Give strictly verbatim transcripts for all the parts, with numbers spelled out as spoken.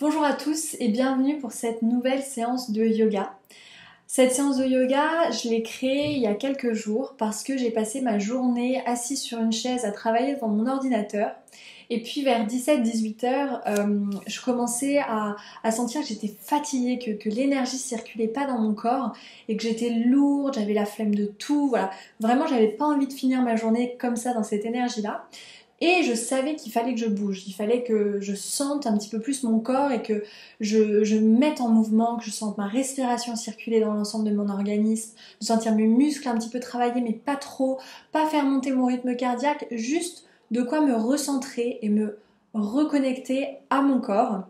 Bonjour à tous et bienvenue pour cette nouvelle séance de yoga. Cette séance de yoga, je l'ai créée il y a quelques jours parce que j'ai passé ma journée assise sur une chaise à travailler devant mon ordinateur. Et puis vers dix-sept dix-huit heures, euh, je commençais à, à sentir que j'étais fatiguée, que, que l'énergie ne circulait pas dans mon corps et que j'étais lourde, j'avais la flemme de tout, voilà. Vraiment, j'avais pas envie de finir ma journée comme ça, dans cette énergie-là. Et je savais qu'il fallait que je bouge, il fallait que je sente un petit peu plus mon corps et que je, je me mette en mouvement, que je sente ma respiration circuler dans l'ensemble de mon organisme, de sentir mes muscles un petit peu travailler, mais pas trop, pas faire monter mon rythme cardiaque, juste de quoi me recentrer et me reconnecter à mon corps.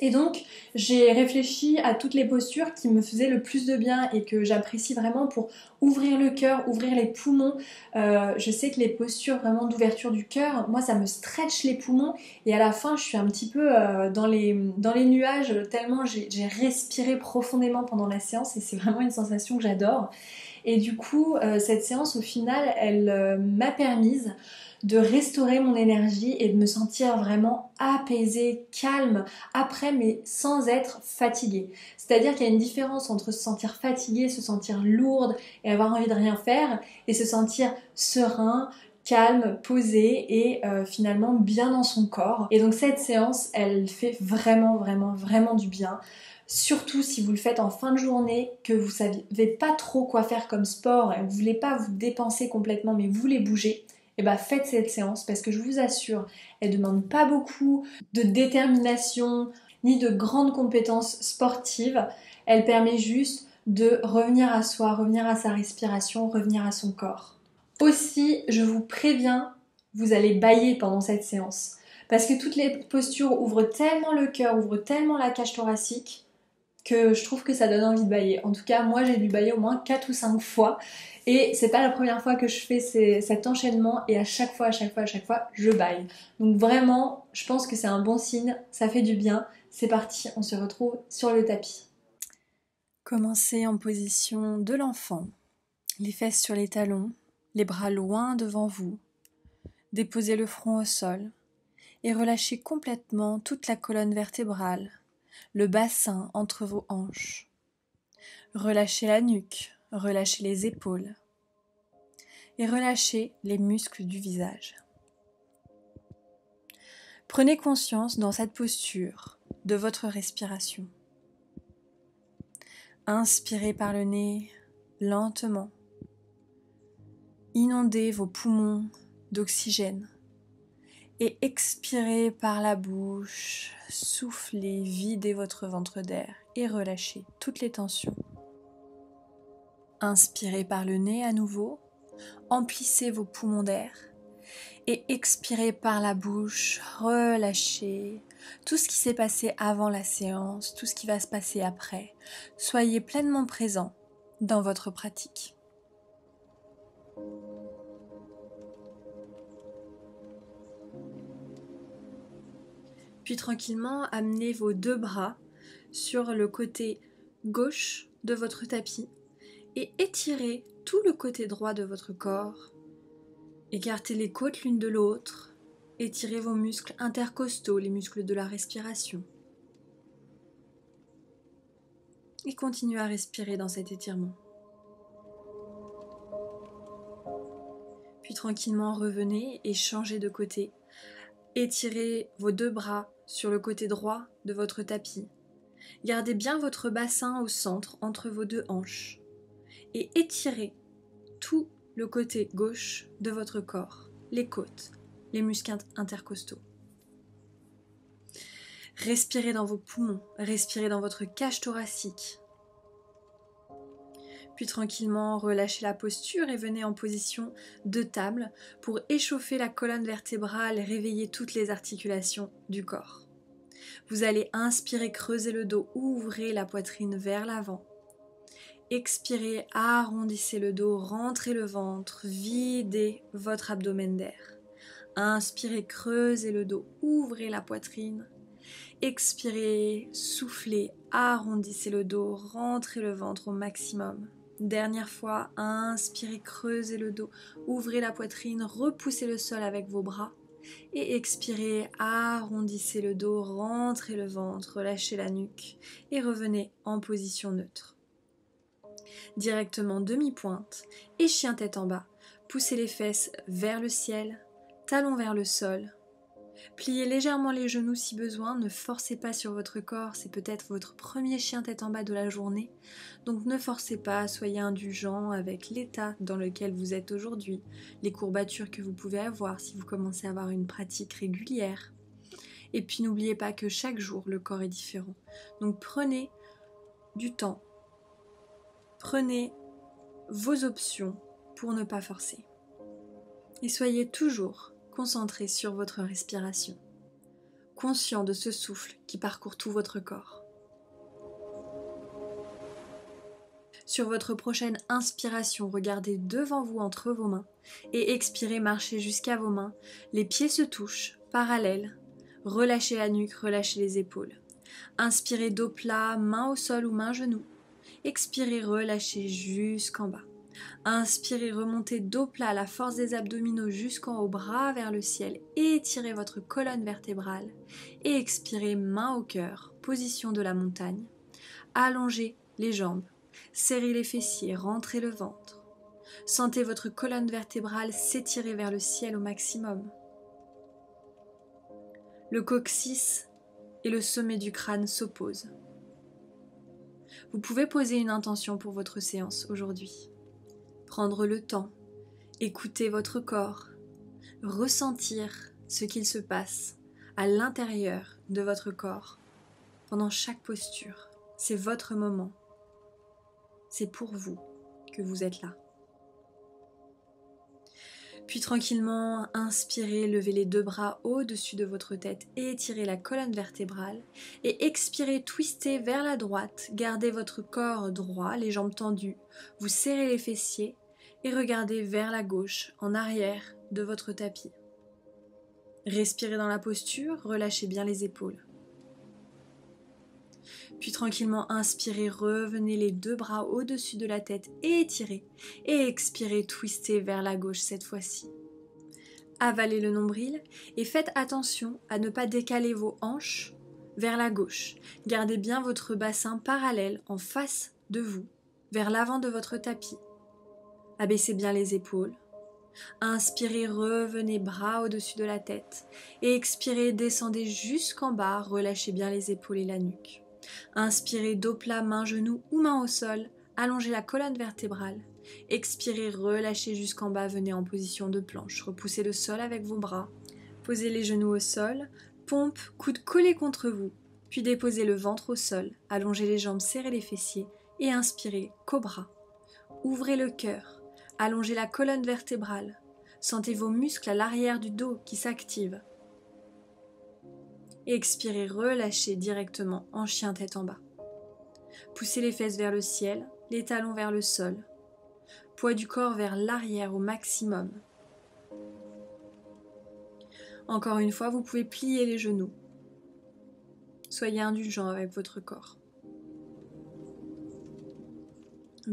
Et donc, j'ai réfléchi à toutes les postures qui me faisaient le plus de bien et que j'apprécie vraiment pour ouvrir le cœur, ouvrir les poumons. Euh, je sais que les postures vraiment d'ouverture du cœur, moi ça me stretch les poumons et à la fin je suis un petit peu euh, dans les, dans les nuages tellement j'ai respiré profondément pendant la séance et c'est vraiment une sensation que j'adore. Et du coup, euh, cette séance au final, elle euh, m'a permise de restaurer mon énergie et de me sentir vraiment apaisée, calme, après mais sans être fatiguée. C'est-à-dire qu'il y a une différence entre se sentir fatiguée, se sentir lourde et avoir envie de rien faire et se sentir serein, calme, posé et euh, finalement bien dans son corps. Et donc cette séance, elle fait vraiment, vraiment, vraiment du bien. Surtout si vous le faites en fin de journée, que vous ne savez pas trop quoi faire comme sport et vous ne voulez pas vous dépenser complètement mais vous voulez bouger. Et bah faites cette séance parce que je vous assure, elle ne demande pas beaucoup de détermination ni de grandes compétences sportives. Elle permet juste de revenir à soi, revenir à sa respiration, revenir à son corps. Aussi, je vous préviens, vous allez bâiller pendant cette séance parce que toutes les postures ouvrent tellement le cœur, ouvrent tellement la cage thoracique que je trouve que ça donne envie de bâiller. En tout cas, moi j'ai dû bâiller au moins quatre ou cinq fois. Et c'est pas la première fois que je fais ces, cet enchaînement et à chaque fois, à chaque fois, à chaque fois, je bâille. Donc vraiment, je pense que c'est un bon signe, ça fait du bien. C'est parti, on se retrouve sur le tapis. Commencez en position de l'enfant. Les fesses sur les talons, les bras loin devant vous. Déposez le front au sol et relâchez complètement toute la colonne vertébrale, le bassin entre vos hanches. Relâchez la nuque. Relâchez les épaules et relâchez les muscles du visage. Prenez conscience dans cette posture de votre respiration. Inspirez par le nez lentement. Inondez vos poumons d'oxygène et expirez par la bouche. Soufflez, videz votre ventre d'air et relâchez toutes les tensions. Inspirez par le nez à nouveau, emplissez vos poumons d'air et expirez par la bouche, relâchez tout ce qui s'est passé avant la séance, tout ce qui va se passer après. Soyez pleinement présent dans votre pratique. Puis tranquillement, amenez vos deux bras sur le côté gauche de votre tapis. Et étirez tout le côté droit de votre corps. Écartez les côtes l'une de l'autre. Étirez vos muscles intercostaux, les muscles de la respiration. Et continuez à respirer dans cet étirement. Puis tranquillement revenez et changez de côté. Étirez vos deux bras sur le côté droit de votre tapis. Gardez bien votre bassin au centre entre vos deux hanches. Et étirez tout le côté gauche de votre corps, les côtes, les muscles intercostaux. Respirez dans vos poumons, respirez dans votre cage thoracique. Puis tranquillement, relâchez la posture et venez en position de table pour échauffer la colonne vertébrale, réveiller toutes les articulations du corps. Vous allez inspirer, creuser le dos, ouvrez la poitrine vers l'avant. Expirez, arrondissez le dos, rentrez le ventre, videz votre abdomen d'air. Inspirez, creusez le dos, ouvrez la poitrine. Expirez, soufflez, arrondissez le dos, rentrez le ventre au maximum. Dernière fois, inspirez, creusez le dos, ouvrez la poitrine, repoussez le sol avec vos bras. et expirez, arrondissez le dos, rentrez le ventre, relâchez la nuque et revenez en position neutre. Directement demi-pointe et chien tête en bas. Poussez les fesses vers le ciel, talons vers le sol. Pliez légèrement les genoux si besoin, ne forcez pas sur votre corps, c'est peut-être votre premier chien tête en bas de la journée, donc ne forcez pas, soyez indulgent avec l'état dans lequel vous êtes aujourd'hui, les courbatures que vous pouvez avoir si vous commencez à avoir une pratique régulière. Et puis n'oubliez pas que chaque jour le corps est différent, donc prenez du temps, prenez vos options pour ne pas forcer. Et soyez toujours concentré sur votre respiration, conscient de ce souffle qui parcourt tout votre corps. Sur votre prochaine inspiration, regardez devant vous entre vos mains et expirez, marchez jusqu'à vos mains. Les pieds se touchent, parallèles. Relâchez la nuque, relâchez les épaules. Inspirez dos plat, main au sol ou main genoux. Expirez, relâchez jusqu'en bas. Inspirez, remontez dos plat, la force des abdominaux jusqu'en haut, bras vers le ciel, étirez votre colonne vertébrale et expirez, main au cœur, position de la montagne. Allongez les jambes, serrez les fessiers, rentrez le ventre. Sentez votre colonne vertébrale s'étirer vers le ciel au maximum. Le coccyx et le sommet du crâne s'opposent. Vous pouvez poser une intention pour votre séance aujourd'hui. Prendre le temps, écouter votre corps, ressentir ce qu'il se passe à l'intérieur de votre corps pendant chaque posture. C'est votre moment. C'est pour vous que vous êtes là. Puis tranquillement, inspirez, levez les deux bras au-dessus de votre tête et étirez la colonne vertébrale. Et expirez, twistez vers la droite, gardez votre corps droit, les jambes tendues, vous serrez les fessiers et regardez vers la gauche, en arrière de votre tapis. Respirez dans la posture, relâchez bien les épaules. Puis tranquillement, inspirez, revenez les deux bras au-dessus de la tête et étirez. Et expirez, twistez vers la gauche cette fois-ci. Avalez le nombril et faites attention à ne pas décaler vos hanches vers la gauche. Gardez bien votre bassin parallèle en face de vous, vers l'avant de votre tapis. Abaissez bien les épaules. Inspirez, revenez bras au-dessus de la tête. Et expirez, descendez jusqu'en bas, relâchez bien les épaules et la nuque. Inspirez, dos plat, main, genou ou main au sol, allongez la colonne vertébrale. Expirez, relâchez jusqu'en bas, venez en position de planche. Repoussez le sol avec vos bras, posez les genoux au sol, pompe, coude collé contre vous, puis déposez le ventre au sol, allongez les jambes, serrez les fessiers et inspirez, cobra. Ouvrez le cœur, allongez la colonne vertébrale, sentez vos muscles à l'arrière du dos qui s'activent. Expirez, relâchez directement en chien tête en bas. Poussez les fesses vers le ciel, les talons vers le sol. Poids du corps vers l'arrière au maximum. Encore une fois, vous pouvez plier les genoux. Soyez indulgent avec votre corps.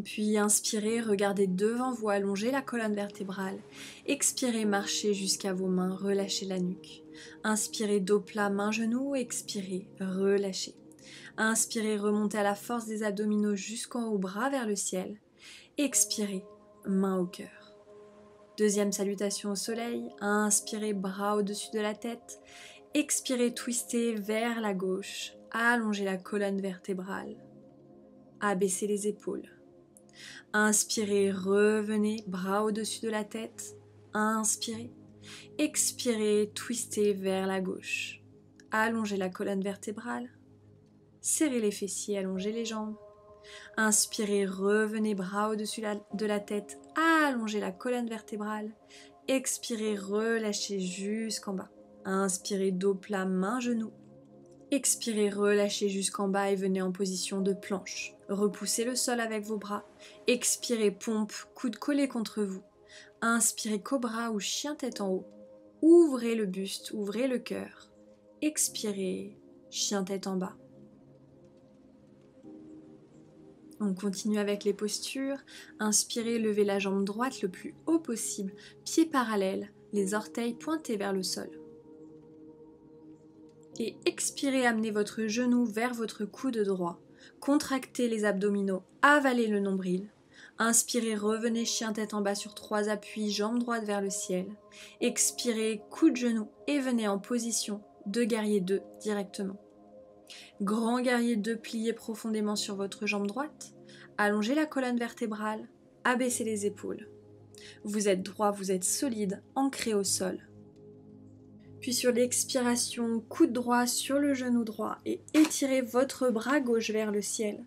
Puis inspirez, regardez devant vous, allongez la colonne vertébrale. Expirez, marchez jusqu'à vos mains, relâchez la nuque. Inspirez, dos plat, main, genou, expirez, relâchez. Inspirez, remontez à la force des abdominaux jusqu'en haut, bras vers le ciel. Expirez, main au cœur. Deuxième salutation au soleil, inspirez, bras au-dessus de la tête. Expirez, twistez vers la gauche, allongez la colonne vertébrale. Abaissez les épaules. Inspirez, revenez, bras au-dessus de la tête, inspirez, expirez, twistez vers la gauche, allongez la colonne vertébrale, serrez les fessiers, allongez les jambes, inspirez, revenez, bras au-dessus de la tête, allongez la colonne vertébrale, expirez, relâchez jusqu'en bas, inspirez, dos plat, main, genou, expirez, relâchez jusqu'en bas et venez en position de planche. Repoussez le sol avec vos bras. Expirez, pompe, coude collé contre vous. Inspirez, cobra ou chien tête en haut. Ouvrez le buste, ouvrez le cœur. Expirez, chien tête en bas. On continue avec les postures. Inspirez, levez la jambe droite le plus haut possible, pieds parallèles, les orteils pointés vers le sol. et expirez, amenez votre genou vers votre coude droit. Contractez les abdominaux, avalez le nombril. Inspirez, revenez chien tête en bas sur trois appuis, jambe droite vers le ciel. Expirez, coup de genou et venez en position de guerrier deux directement. Grand guerrier deux, pliez profondément sur votre jambe droite. Allongez la colonne vertébrale, abaissez les épaules. Vous êtes droit, vous êtes solide, ancré au sol. Puis sur l'expiration, coude droit sur le genou droit et étirez votre bras gauche vers le ciel.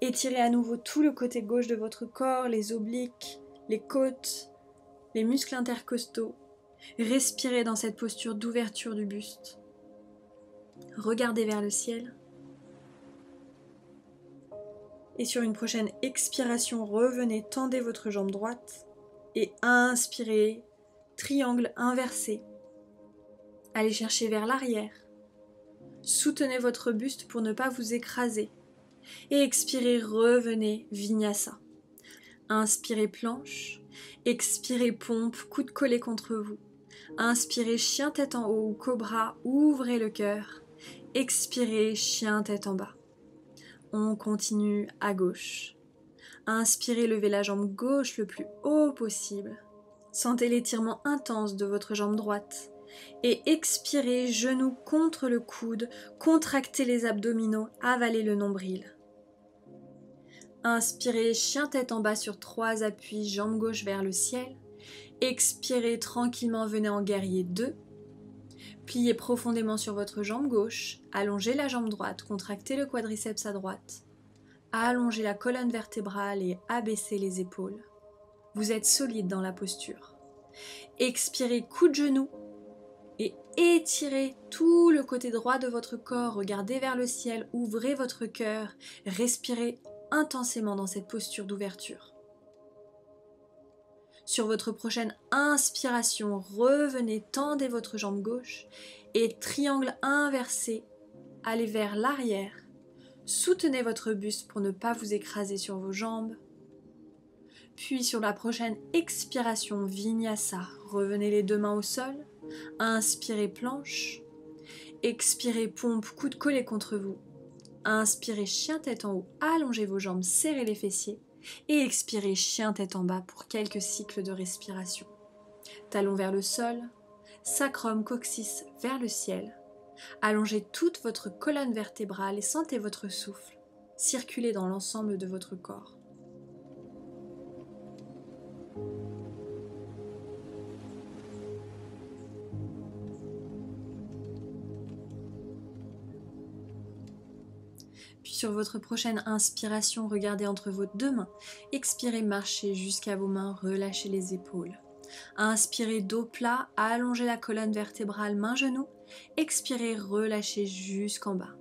Étirez à nouveau tout le côté gauche de votre corps, les obliques, les côtes, les muscles intercostaux. Respirez dans cette posture d'ouverture du buste. Regardez vers le ciel. Et sur une prochaine expiration, revenez, tendez votre jambe droite et inspirez, triangle inversé. Allez chercher vers l'arrière. Soutenez votre buste pour ne pas vous écraser. Et expirez, revenez, vinyasa. Inspirez, planche. Expirez, pompe, coude collé contre vous. Inspirez, chien tête en haut ou cobra, ouvrez le cœur. Expirez, chien tête en bas. On continue à gauche. Inspirez, levez la jambe gauche le plus haut possible. Sentez l'étirement intense de votre jambe droite. Et expirez, genoux contre le coude, contractez les abdominaux, avalez le nombril. Inspirez, chien tête en bas sur trois appuis, jambe gauche vers le ciel. Expirez, tranquillement, venez en guerrier deux. Pliez profondément sur votre jambe gauche, allongez la jambe droite, contractez le quadriceps à droite. Allongez la colonne vertébrale et abaissez les épaules. Vous êtes solide dans la posture. Expirez, coup de genou. Et étirez tout le côté droit de votre corps, regardez vers le ciel, ouvrez votre cœur, respirez intensément dans cette posture d'ouverture. Sur votre prochaine inspiration, revenez, tendez votre jambe gauche et triangle inversé, allez vers l'arrière, soutenez votre buste pour ne pas vous écraser sur vos jambes. Puis sur la prochaine expiration, vinyasa, revenez les deux mains au sol. Inspirez, planche. Expirez, pompe, coude collé contre vous. Inspirez, chien tête en haut, allongez vos jambes, serrez les fessiers. Et expirez, chien tête en bas pour quelques cycles de respiration. Talons vers le sol, sacrum, coccyx vers le ciel. Allongez toute votre colonne vertébrale et sentez votre souffle circuler dans l'ensemble de votre corps. Puis sur votre prochaine inspiration, regardez entre vos deux mains. Expirez, marchez jusqu'à vos mains, relâchez les épaules. Inspirez, dos plat, allongez la colonne vertébrale, main genou. Expirez, relâchez jusqu'en bas.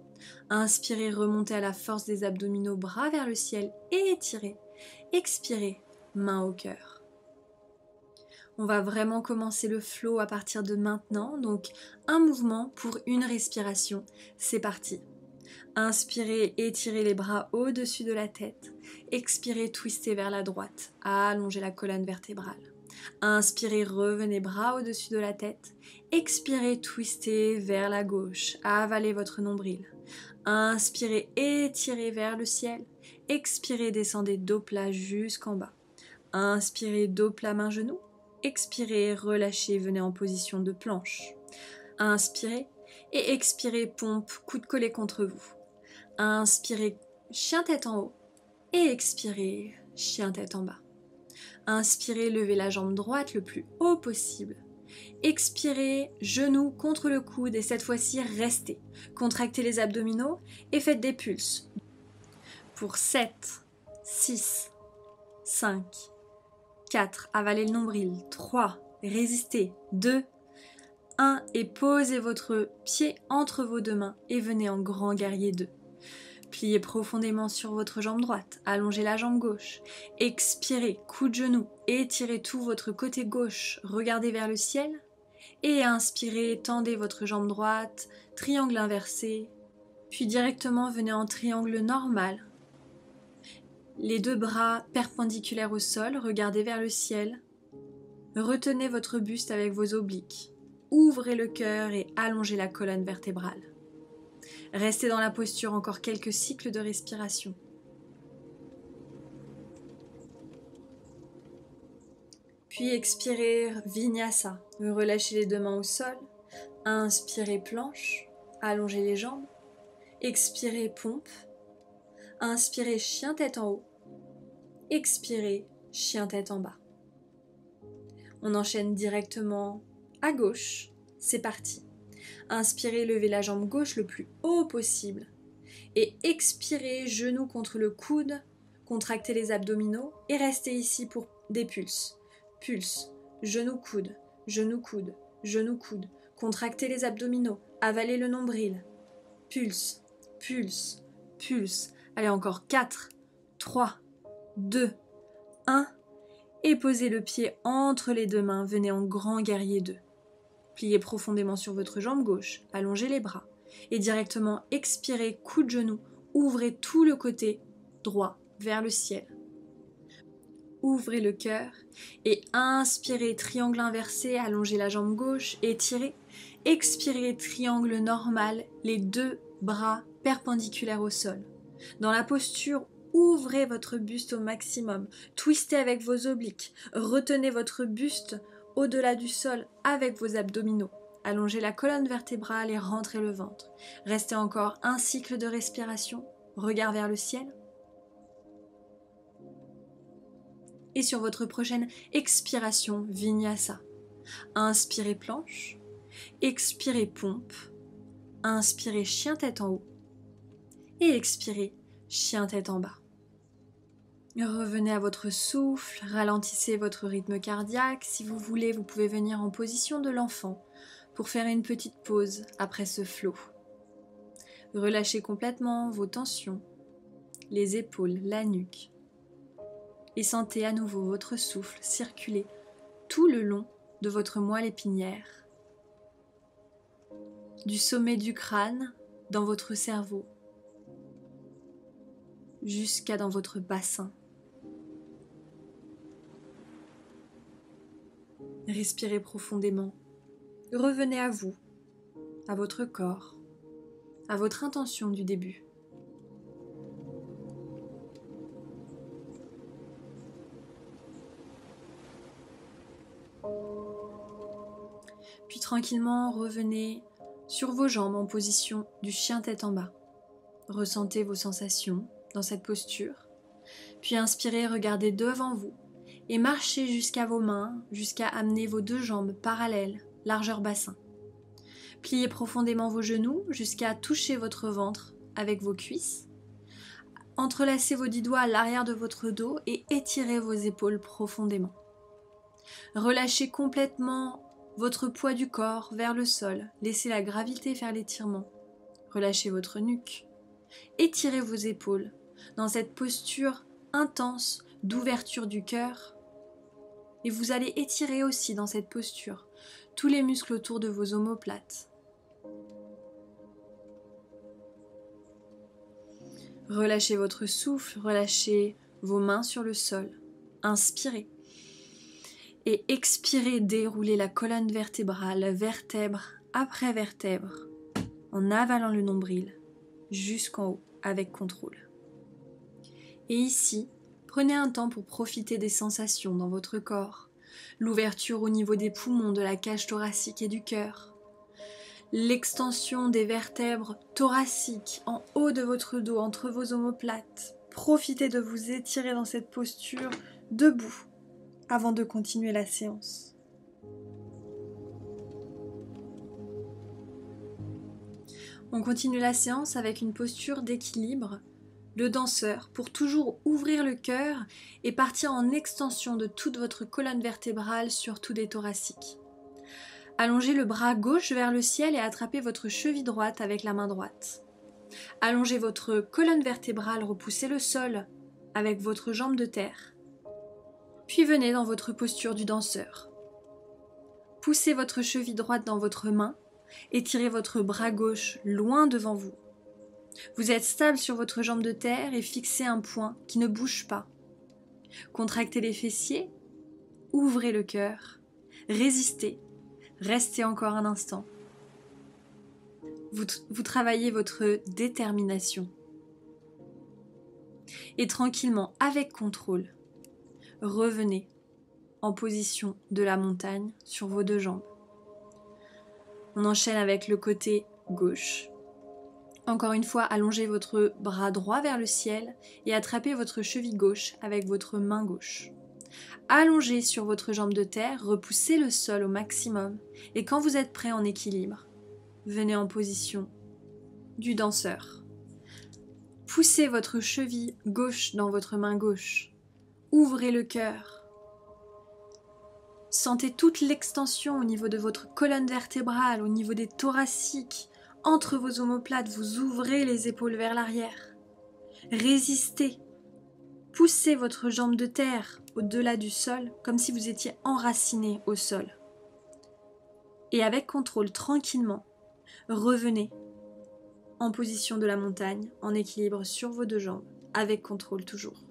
Inspirez, remontez à la force des abdominaux, bras vers le ciel et étirez. Expirez, main au cœur. On va vraiment commencer le flow à partir de maintenant, donc un mouvement pour une respiration. C'est parti. Inspirez, étirez les bras au-dessus de la tête. Expirez, twistez vers la droite. Allongez la colonne vertébrale. Inspirez, revenez bras au-dessus de la tête. Expirez, twistez vers la gauche. Avalez votre nombril. Inspirez, étirez vers le ciel. Expirez, descendez dos plat jusqu'en bas. Inspirez, dos plat, main genou. Expirez, relâchez, venez en position de planche. Inspirez. Et expirez, pompe, coude collé contre vous. Inspirez, chien tête en haut. Et expirez, chien tête en bas. Inspirez, levez la jambe droite le plus haut possible. Expirez, genoux contre le coude et cette fois-ci, restez. Contractez les abdominaux et faites des pulses. Pour sept, six, cinq, quatre, avalez le nombril, trois, résistez, deux, un et posez votre pied entre vos deux mains et venez en grand guerrier deux. Pliez profondément sur votre jambe droite, allongez la jambe gauche, expirez, coup de genou, étirez tout votre côté gauche, regardez vers le ciel et inspirez, tendez votre jambe droite, triangle inversé, puis directement venez en triangle normal. Les deux bras perpendiculaires au sol, regardez vers le ciel, retenez votre buste avec vos obliques. Ouvrez le cœur et allongez la colonne vertébrale. Restez dans la posture encore quelques cycles de respiration. Puis expirez Vinyasa, relâchez les deux mains au sol, inspirez planche, allongez les jambes, expirez pompe, inspirez chien tête en haut, expirez chien tête en bas. On enchaîne directement à gauche, c'est parti. Inspirez, levez la jambe gauche le plus haut possible et expirez, genoux contre le coude, contractez les abdominaux et restez ici pour des pulses. Pulse, genou coude, genou coude, genou coude, contractez les abdominaux, avalez le nombril, pulse, pulse, pulse, allez encore quatre, trois, deux, un, et posez le pied entre les deux mains, venez en grand guerrier deux. Pliez profondément sur votre jambe gauche, allongez les bras, et directement expirez, coup de genou, ouvrez tout le côté droit vers le ciel. Ouvrez le cœur et inspirez, triangle inversé, allongez la jambe gauche, étirez. Expirez, triangle normal, les deux bras perpendiculaires au sol. Dans la posture, ouvrez votre buste au maximum, twistez avec vos obliques, retenez votre buste au-delà du sol avec vos abdominaux. Allongez la colonne vertébrale et rentrez le ventre. Restez encore un cycle de respiration, regard vers le ciel. Et sur votre prochaine expiration, Vinyasa. Inspirez planche, expirez pompe, inspirez chien tête en haut et expirez chien tête en bas. Revenez à votre souffle, ralentissez votre rythme cardiaque. Si vous voulez, vous pouvez venir en position de l'enfant pour faire une petite pause après ce flow. Relâchez complètement vos tensions, les épaules, la nuque. Et sentez à nouveau votre souffle circuler tout le long de votre moelle épinière, du sommet du crâne dans votre cerveau, jusqu'à dans votre bassin. Respirez profondément, revenez à vous, à votre corps, à votre intention du début. Puis tranquillement, revenez sur vos jambes en position du chien tête en bas. Ressentez vos sensations dans cette posture. Puis inspirez, regardez devant vous et marchez jusqu'à vos mains, jusqu'à amener vos deux jambes parallèles, largeur bassin. Pliez profondément vos genoux jusqu'à toucher votre ventre avec vos cuisses. Entrelacez vos dix doigts à l'arrière de votre dos et étirez vos épaules profondément. Relâchez complètement votre poids du corps vers le sol, laissez la gravité faire l'étirement. Relâchez votre nuque, étirez vos épaules dans cette posture intense d'ouverture du cœur. Et vous allez étirer aussi dans cette posture tous les muscles autour de vos omoplates. Relâchez votre souffle, relâchez vos mains sur le sol. Inspirez. Et expirez, déroulez la colonne vertébrale, vertèbre après vertèbre, en avalant le nombril jusqu'en haut avec contrôle. Et ici, prenez un temps pour profiter des sensations dans votre corps, l'ouverture au niveau des poumons, de la cage thoracique et du cœur, l'extension des vertèbres thoraciques en haut de votre dos, entre vos omoplates. Profitez de vous étirer dans cette posture debout, avant de continuer la séance. On continue la séance avec une posture d'équilibre, le danseur, pour toujours ouvrir le cœur et partir en extension de toute votre colonne vertébrale, surtout des thoraciques. Allongez le bras gauche vers le ciel et attrapez votre cheville droite avec la main droite. Allongez votre colonne vertébrale, repoussez le sol avec votre jambe de terre. Puis venez dans votre posture du danseur. Poussez votre cheville droite dans votre main et tirez votre bras gauche loin devant vous. Vous êtes stable sur votre jambe de terre et fixez un point qui ne bouge pas. Contractez les fessiers, ouvrez le cœur, résistez, restez encore un instant. vous, vous travaillez votre détermination. Et tranquillement, avec contrôle, revenez en position de la montagne sur vos deux jambes. On enchaîne avec le côté gauche. Encore une fois, allongez votre bras droit vers le ciel et attrapez votre cheville gauche avec votre main gauche. Allongez sur votre jambe de terre, repoussez le sol au maximum et quand vous êtes prêt en équilibre, venez en position du danseur. Poussez votre cheville gauche dans votre main gauche. Ouvrez le cœur. Sentez toute l'extension au niveau de votre colonne vertébrale, au niveau des thoraciques, entre vos omoplates, vous ouvrez les épaules vers l'arrière. Résistez. Poussez votre jambe de terre au-delà du sol, comme si vous étiez enraciné au sol. Et avec contrôle, tranquillement, revenez en position de la montagne, en équilibre sur vos deux jambes, avec contrôle toujours.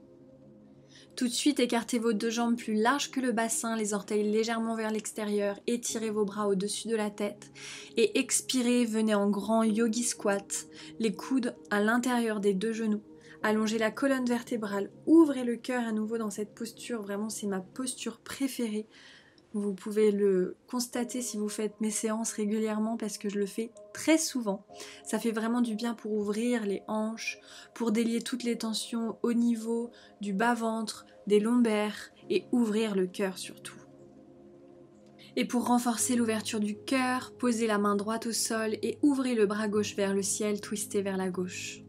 Tout de suite, écartez vos deux jambes plus larges que le bassin, les orteils légèrement vers l'extérieur, étirez vos bras au-dessus de la tête et expirez, venez en grand yogi squat, les coudes à l'intérieur des deux genoux. Allongez la colonne vertébrale, ouvrez le cœur à nouveau dans cette posture, vraiment c'est ma posture préférée. Vous pouvez le constater si vous faites mes séances régulièrement parce que je le fais très souvent. Ça fait vraiment du bien pour ouvrir les hanches, pour délier toutes les tensions au niveau du bas-ventre, des lombaires et ouvrir le cœur surtout. Et pour renforcer l'ouverture du cœur, posez la main droite au sol et ouvrez le bras gauche vers le ciel, twistez vers la gauche.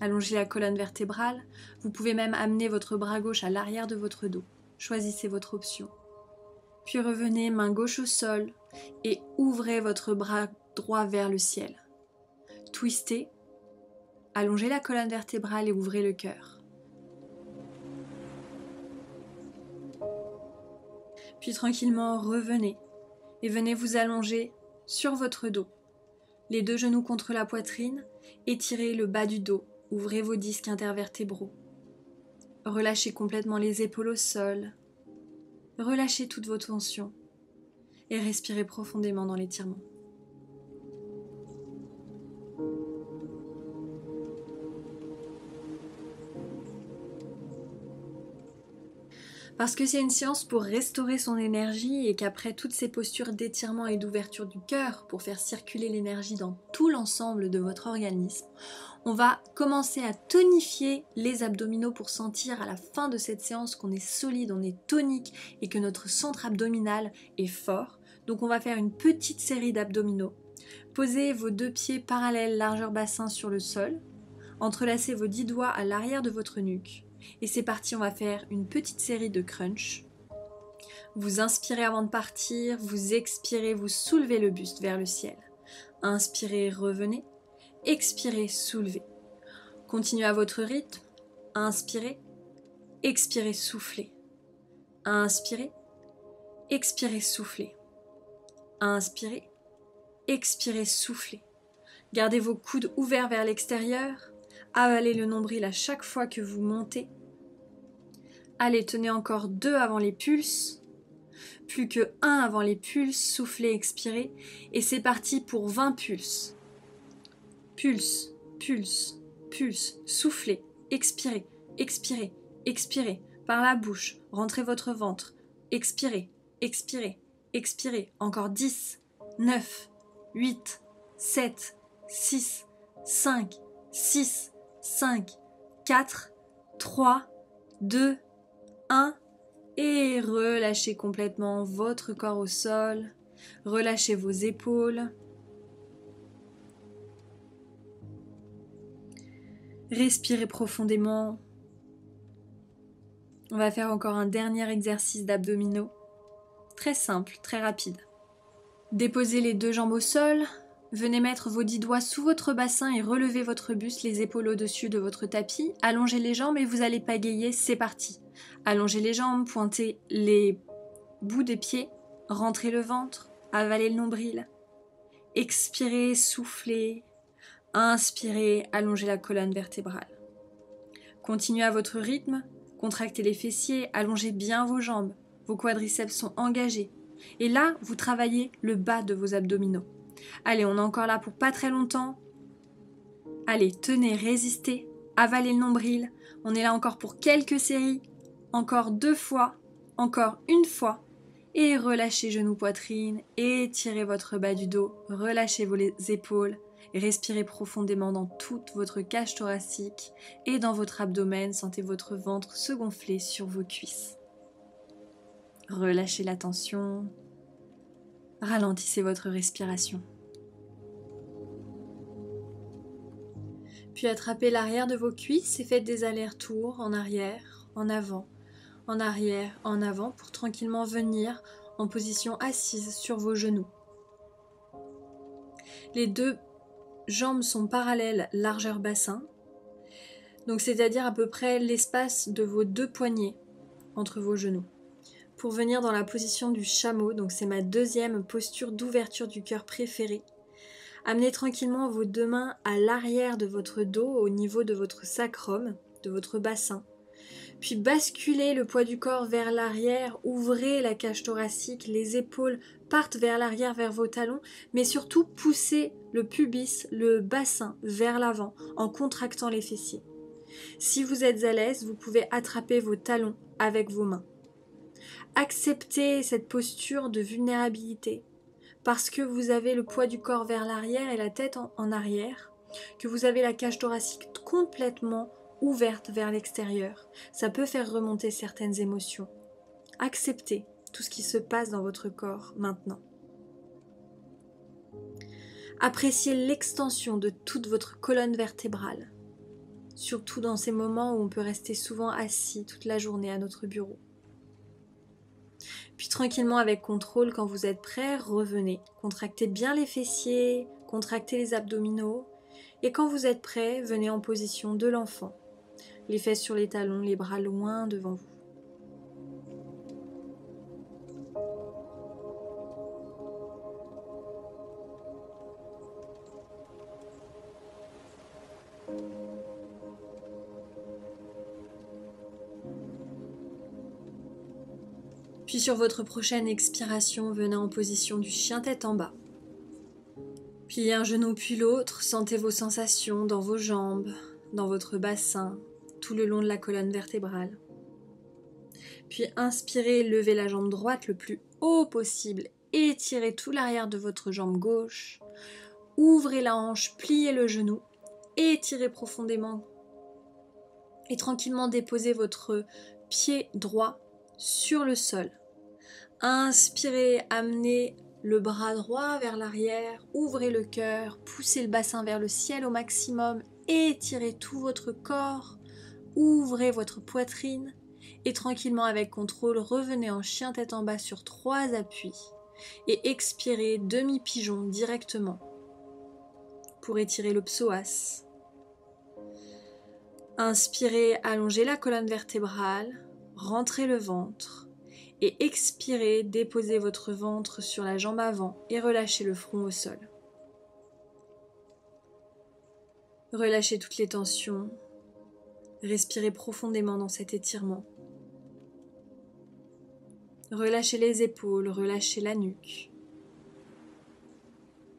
Allongez la colonne vertébrale, vous pouvez même amener votre bras gauche à l'arrière de votre dos. Choisissez votre option. Puis revenez main gauche au sol et ouvrez votre bras droit vers le ciel. Twistez, allongez la colonne vertébrale et ouvrez le cœur. Puis tranquillement revenez et venez vous allonger sur votre dos. Les deux genoux contre la poitrine, étirez le bas du dos, ouvrez vos disques intervertébraux. Relâchez complètement les épaules au sol. Relâchez toutes vos tensions et respirez profondément dans l'étirement. Parce que c'est une séance pour restaurer son énergie et qu'après toutes ces postures d'étirement et d'ouverture du cœur pour faire circuler l'énergie dans tout l'ensemble de votre organisme, on va commencer à tonifier les abdominaux pour sentir à la fin de cette séance qu'on est solide, on est tonique et que notre centre abdominal est fort. Donc on va faire une petite série d'abdominaux. Posez vos deux pieds parallèles largeur bassin sur le sol. Entrelacez vos dix doigts à l'arrière de votre nuque. Et c'est parti, on va faire une petite série de crunch. Vous inspirez avant de partir, vous expirez, vous soulevez le buste vers le ciel. Inspirez, revenez. Expirez, soulevez. Continuez à votre rythme. Inspirez, expirez, soufflez. Inspirez, expirez, soufflez. Inspirez, expirez, soufflez. Gardez vos coudes ouverts vers l'extérieur. Avalez le nombril à chaque fois que vous montez. Allez, tenez encore deux avant les pulses. Plus que un avant les pulses. Soufflez, expirez. Et c'est parti pour vingt pulses. Pulse, pulse, pulse, soufflez, expirez, expirez, expirez, par la bouche, rentrez votre ventre, expirez, expirez, expirez, encore dix, neuf, huit, sept, six, cinq, six, cinq, quatre, trois, deux, un, et relâchez complètement votre corps au sol, relâchez vos épaules. Respirez profondément. On va faire encore un dernier exercice d'abdominaux. Très simple, très rapide. Déposez les deux jambes au sol. Venez mettre vos dix doigts sous votre bassin et relevez votre buste, les épaules au-dessus de votre tapis. Allongez les jambes et vous allez pagayer, c'est parti. Allongez les jambes, pointez les bouts des pieds, rentrez le ventre, avalez le nombril. Expirez, soufflez. Inspirez, allongez la colonne vertébrale. Continuez à votre rythme, contractez les fessiers, allongez bien vos jambes, vos quadriceps sont engagés. Et là, vous travaillez le bas de vos abdominaux. Allez, on est encore là pour pas très longtemps. Allez, tenez, résistez, avalez le nombril. On est là encore pour quelques séries. Encore deux fois, encore une fois. Et relâchez genoux poitrine, étirez votre bas du dos, relâchez vos épaules. Respirez profondément dans toute votre cage thoracique et dans votre abdomen, sentez votre ventre se gonfler sur vos cuisses. Relâchez la tension, ralentissez votre respiration. Puis attrapez l'arrière de vos cuisses et faites des allers-retours en arrière, en avant, en arrière, en avant pour tranquillement venir en position assise sur vos genoux. Les deux jambes sont parallèles, largeur bassin, donc c'est-à-dire à peu près l'espace de vos deux poignets entre vos genoux. Pour venir dans la position du chameau, donc c'est ma deuxième posture d'ouverture du cœur préférée, amenez tranquillement vos deux mains à l'arrière de votre dos, au niveau de votre sacrum, de votre bassin, puis basculez le poids du corps vers l'arrière, ouvrez la cage thoracique, les épaules partent vers l'arrière, vers vos talons, mais surtout poussez le pubis, le bassin vers l'avant en contractant les fessiers. Si vous êtes à l'aise, vous pouvez attraper vos talons avec vos mains. Acceptez cette posture de vulnérabilité parce que vous avez le poids du corps vers l'arrière et la tête en, en arrière, que vous avez la cage thoracique complètement ouverte vers l'extérieur. Ça peut faire remonter certaines émotions. Acceptez tout ce qui se passe dans votre corps maintenant. Appréciez l'extension de toute votre colonne vertébrale, surtout dans ces moments où on peut rester souvent assis toute la journée à notre bureau. Puis tranquillement, avec contrôle, quand vous êtes prêt, revenez. Contractez bien les fessiers, contractez les abdominaux, et quand vous êtes prêt, venez en position de l'enfant. Les fesses sur les talons, les bras loin devant vous. Puis sur votre prochaine expiration, venez en position du chien tête en bas. Pliez un genou puis l'autre, sentez vos sensations dans vos jambes, dans votre bassin, tout le long de la colonne vertébrale. Puis inspirez, levez la jambe droite le plus haut possible, étirez tout l'arrière de votre jambe gauche, ouvrez la hanche, pliez le genou, étirez profondément et tranquillement déposez votre pied droit sur le sol. Inspirez, amenez le bras droit vers l'arrière, ouvrez le cœur, poussez le bassin vers le ciel au maximum, étirez tout votre corps, ouvrez votre poitrine et tranquillement avec contrôle, revenez en chien tête en bas sur trois appuis et expirez demi-pigeon directement pour étirer le psoas. Inspirez, allongez la colonne vertébrale, rentrez le ventre et expirez, déposez votre ventre sur la jambe avant et relâchez le front au sol. Relâchez toutes les tensions, respirez profondément dans cet étirement. Relâchez les épaules, relâchez la nuque.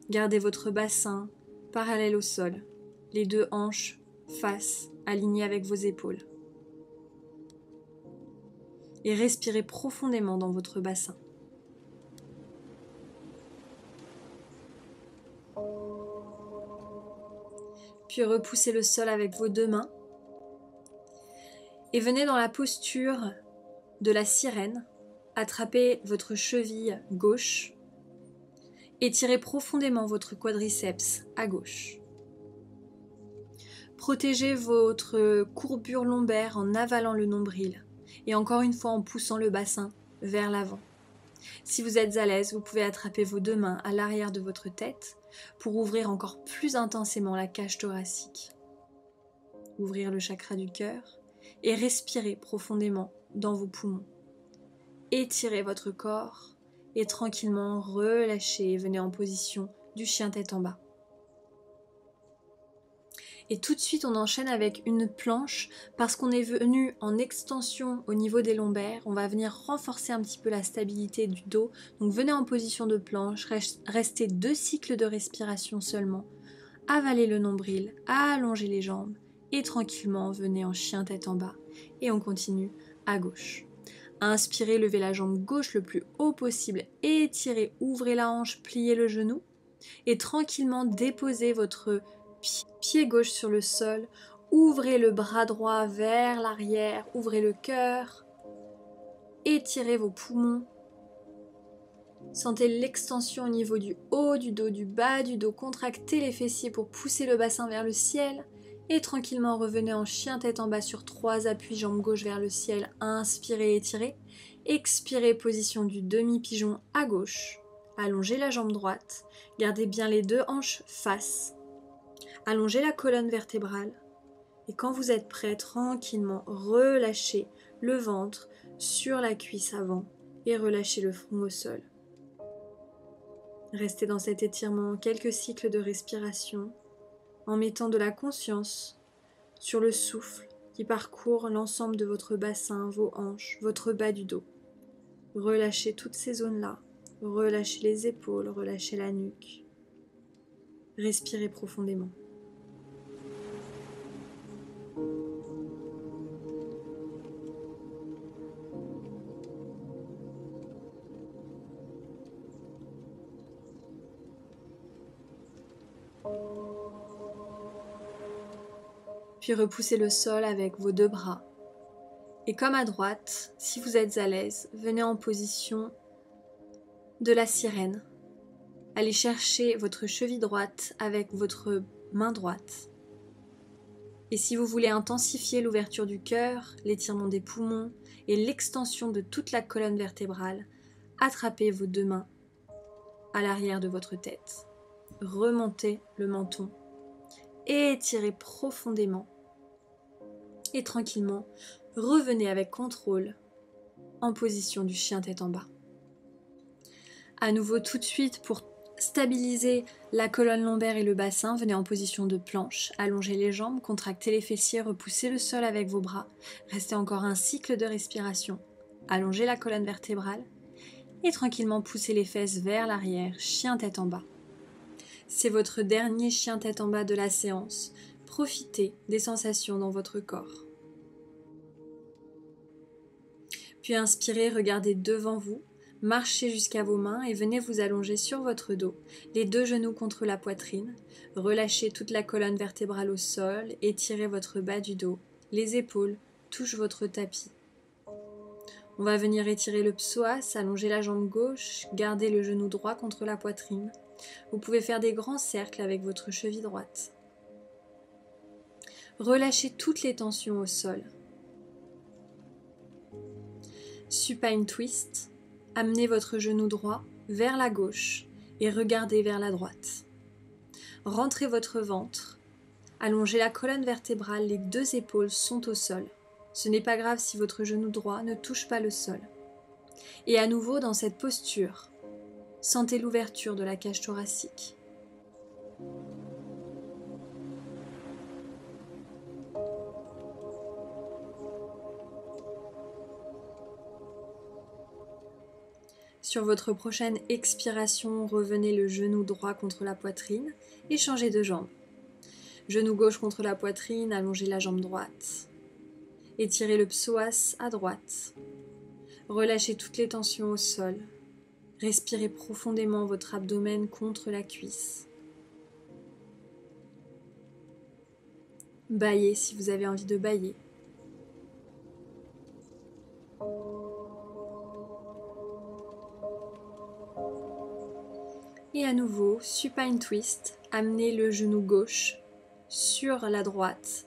Gardez votre bassin parallèle au sol, les deux hanches face alignées avec vos épaules. Et respirez profondément dans votre bassin. Puis repoussez le sol avec vos deux mains et venez dans la posture de la sirène. Attrapez votre cheville gauche et étirez profondément votre quadriceps à gauche. Protégez votre courbure lombaire en avalant le nombril. Et encore une fois en poussant le bassin vers l'avant. Si vous êtes à l'aise, vous pouvez attraper vos deux mains à l'arrière de votre tête pour ouvrir encore plus intensément la cage thoracique. Ouvrir le chakra du cœur et respirer profondément dans vos poumons. Étirez votre corps et tranquillement relâchez et venez en position du chien tête en bas. et tout de suite on enchaîne avec une planche parce qu'on est venu en extension au niveau des lombaires, on va venir renforcer un petit peu la stabilité du dos. Donc venez en position de planche, restez deux cycles de respiration seulement, avalez le nombril, allongez les jambes et tranquillement venez en chien tête en bas et on continue à gauche. Inspirez, levez la jambe gauche le plus haut possible, étirez, ouvrez la hanche, pliez le genou et tranquillement déposez votre pied gauche sur le sol, ouvrez le bras droit vers l'arrière, ouvrez le cœur, étirez vos poumons, sentez l'extension au niveau du haut du dos, du bas du dos, contractez les fessiers pour pousser le bassin vers le ciel. Et tranquillement revenez en chien tête en bas sur trois appuis, jambe gauche vers le ciel, inspirez, étirez, expirez, position du demi-pigeon à gauche, allongez la jambe droite, gardez bien les deux hanches face, allongez la colonne vertébrale et quand vous êtes prêt, tranquillement relâchez le ventre sur la cuisse avant et relâchez le front au sol. Restez dans cet étirement quelques cycles de respiration, en mettant de la conscience sur le souffle qui parcourt l'ensemble de votre bassin, vos hanches, votre bas du dos. Relâchez toutes ces zones-là, relâchez les épaules, relâchez la nuque. Respirez profondément. Puis repoussez le sol avec vos deux bras. Et comme à droite, si vous êtes à l'aise, venez en position de la sirène. Allez chercher votre cheville droite avec votre main droite. Et si vous voulez intensifier l'ouverture du cœur, l'étirement des poumons et l'extension de toute la colonne vertébrale, attrapez vos deux mains à l'arrière de votre tête. Remontez le menton. Étirez profondément et tranquillement revenez avec contrôle en position du chien tête en bas. À nouveau tout de suite pour stabiliser la colonne lombaire et le bassin, venez en position de planche, allongez les jambes, contractez les fessiers, repoussez le sol avec vos bras, restez encore un cycle de respiration, allongez la colonne vertébrale et tranquillement poussez les fesses vers l'arrière, chien tête en bas. C'est votre dernier chien tête en bas de la séance. Profitez des sensations dans votre corps. Puis inspirez, regardez devant vous, marchez jusqu'à vos mains et venez vous allonger sur votre dos, les deux genoux contre la poitrine. Relâchez toute la colonne vertébrale au sol, étirez votre bas du dos, les épaules touchent votre tapis. On va venir étirer le psoas, allonger la jambe gauche, garder le genou droit contre la poitrine. Vous pouvez faire des grands cercles avec votre cheville droite. Relâchez toutes les tensions au sol. Supine twist. Amenez votre genou droit vers la gauche et regardez vers la droite. Rentrez votre ventre. Allongez la colonne vertébrale, les deux épaules sont au sol. Ce n'est pas grave si votre genou droit ne touche pas le sol. Et à nouveau dans cette posture, sentez l'ouverture de la cage thoracique. Sur votre prochaine expiration, revenez le genou droit contre la poitrine et changez de jambe. Genou gauche contre la poitrine, allongez la jambe droite. Étirez le psoas à droite. Relâchez toutes les tensions au sol. Respirez profondément votre abdomen contre la cuisse. Bâillez si vous avez envie de bâiller. Et à nouveau, supine twist, amenez le genou gauche sur la droite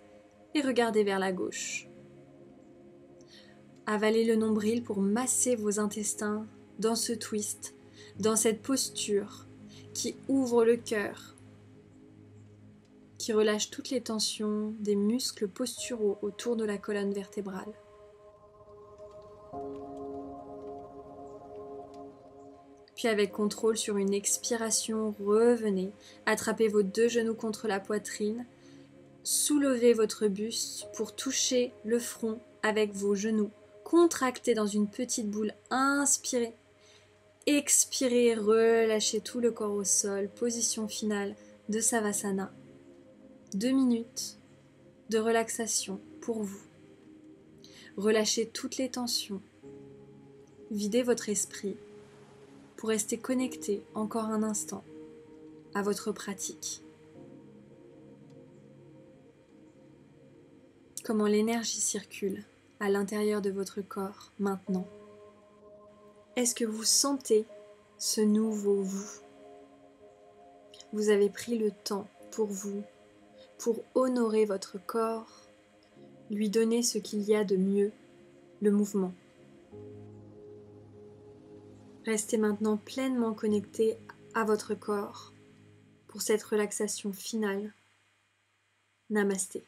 et regardez vers la gauche. Avalez le nombril pour masser vos intestins. Dans ce twist, dans cette posture qui ouvre le cœur, qui relâche toutes les tensions des muscles posturaux autour de la colonne vertébrale. Puis avec contrôle sur une expiration, revenez, attrapez vos deux genoux contre la poitrine, soulevez votre buste pour toucher le front avec vos genoux. Contractez dans une petite boule, inspirez, expirez, relâchez tout le corps au sol, position finale de Savasana. Deux minutes de relaxation pour vous. Relâchez toutes les tensions, videz votre esprit pour rester connecté encore un instant à votre pratique. Comment l'énergie circule à l'intérieur de votre corps maintenant. Est-ce que vous sentez ce nouveau vous? Vous avez pris le temps pour vous, pour honorer votre corps, lui donner ce qu'il y a de mieux, le mouvement. Restez maintenant pleinement connecté à votre corps pour cette relaxation finale. Namasté.